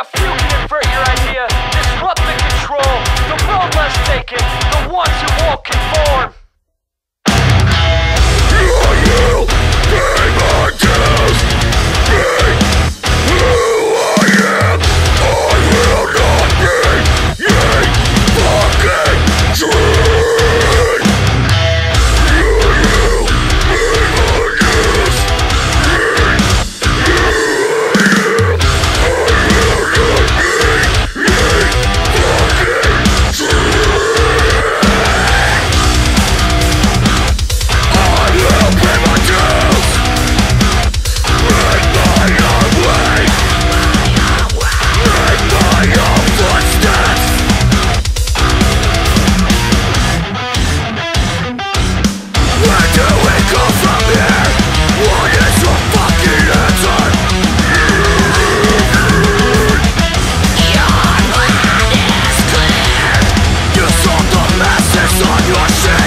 a few can invert your idea, disrupt the control, the road less taken, the ones who won't conform. Your shit.